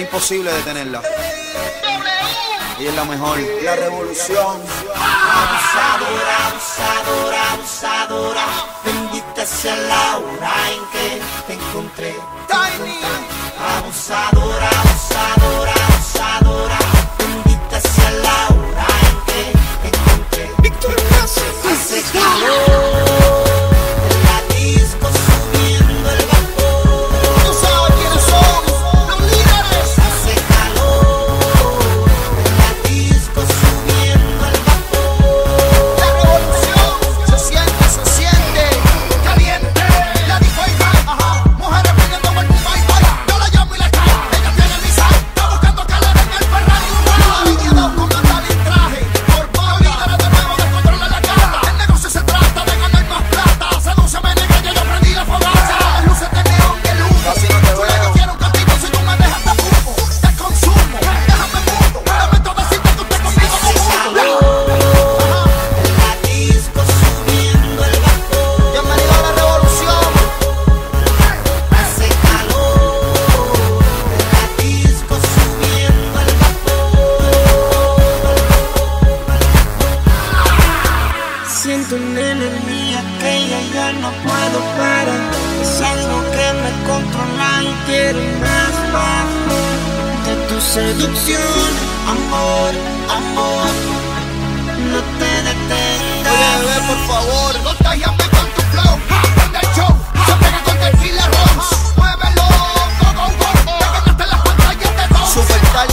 Es imposible detenerla. Ella es la mejor. La revolución. Abusadora, abusadora, abusadora. Bendita sea la hora en que te encontré. Abusadora, abusadora, abusadora. Bendita sea la hora en que te encontré. Víctor Cáceres. Hace calor. Siento una energía que ya no puedo parar. Es algo que me controla y quiero más, más de tu seducción. Amor, amor, no te detengas. Oye, bebé, por favor, contágiame con tu flow. Ponte el show, se pega con el fila rojo. Muévelo, go, go, go. Te ganaste las pantallas de dos. Superstar.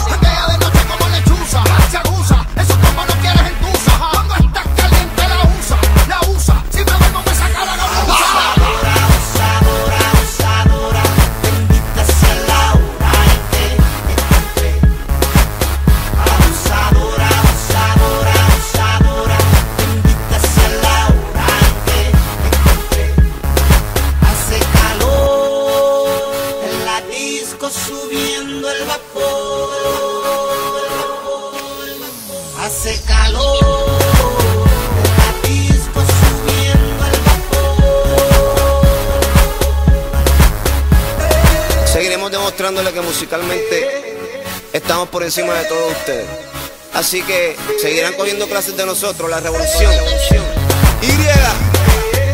Subiendo el vapor, hace calor. La disco subiendo el vapor. Seguiremos demostrándole que musicalmente estamos por encima de todos ustedes. Así que seguirán cogiendo clases de nosotros. La revolución. Y,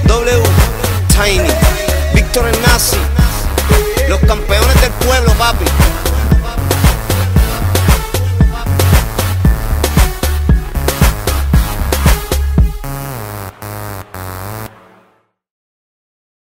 W, Tiny, Víctor Hernández. Los campeones del pueblo, papi.